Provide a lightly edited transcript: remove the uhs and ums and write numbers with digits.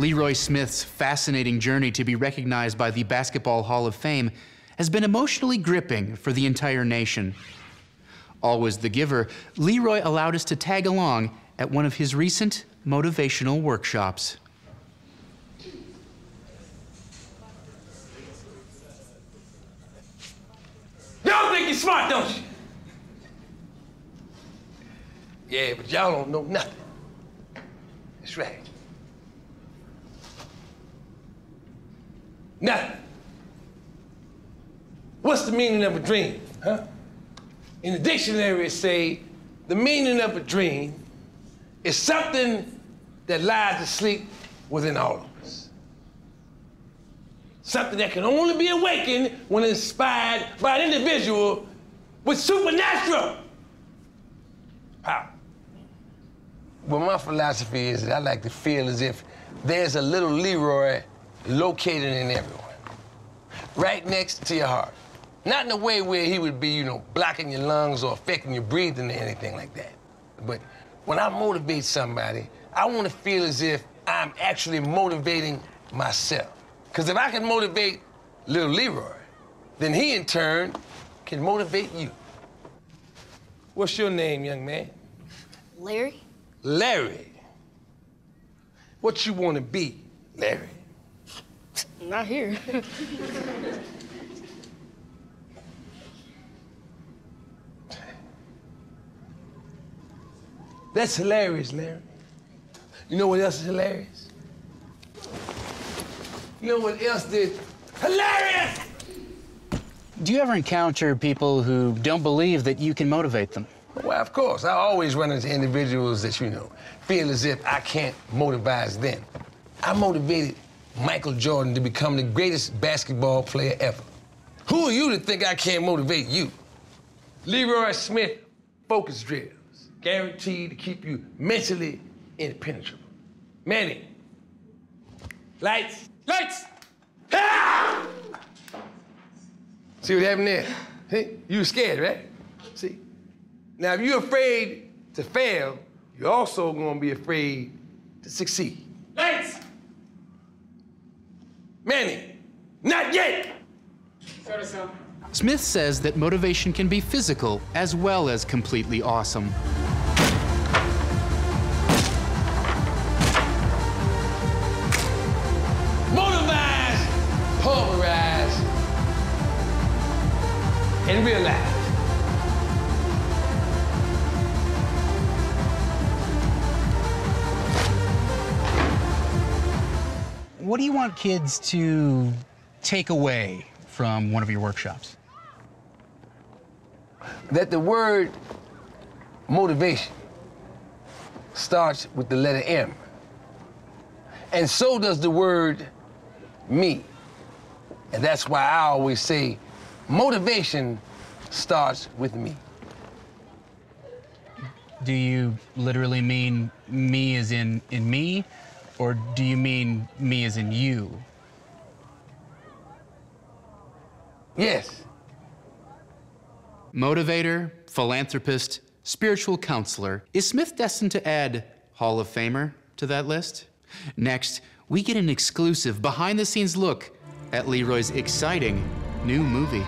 Leroy Smith's fascinating journey to be recognized by the Basketball Hall of Fame has been emotionally gripping for the entire nation. Always the giver, Leroy allowed us to tag along at one of his recent motivational workshops. Y'all think you're smart, don't you? Yeah, but y'all don't know nothing. That's right. Nothing. What's the meaning of a dream, huh? In the dictionary, it say, the meaning of a dream is something that lies asleep within all of us. Something that can only be awakened when inspired by an individual with supernatural power. Well, my philosophy is that I like to feel as if there's a little Leroy located in everyone, right next to your heart. Not in a way where he would be, you know, blocking your lungs or affecting your breathing or anything like that. But when I motivate somebody, I want to feel as if I'm actually motivating myself. Because if I can motivate little Leroy, then he, in turn, can motivate you. What's your name, young man? Larry. Larry. What you want to be, Larry? Not here. That's hilarious, Larry. You know what else is hilarious? You know what else did? Hilarious! Do you ever encounter people who don't believe that you can motivate them? Well, of course. I always run into individuals that, you know, feel as if I can't motivate them. I motivated Michael Jordan to become the greatest basketball player ever. Who are you to think I can't motivate you? Leroy Smith Focus Drills. Guaranteed to keep you mentally impenetrable. Manny. Lights. Lights! Ah! See what happened there? Hey, you were scared, right? See? Now, if you're afraid to fail, you're also going to be afraid to succeed. Lights! Manny. Not yet! Sort of so. Smith says that motivation can be physical as well as completely awesome. And realize. What do you want kids to take away from one of your workshops? That the word motivation starts with the letter M. And so does the word me. And that's why I always say, motivation starts with me. Do you literally mean me as in me, or do you mean me as in you? Yes. Motivator, philanthropist, spiritual counselor. Is Smith destined to add Hall of Famer to that list? Next, we get an exclusive behind-the-scenes look at Leroy's exciting new movie.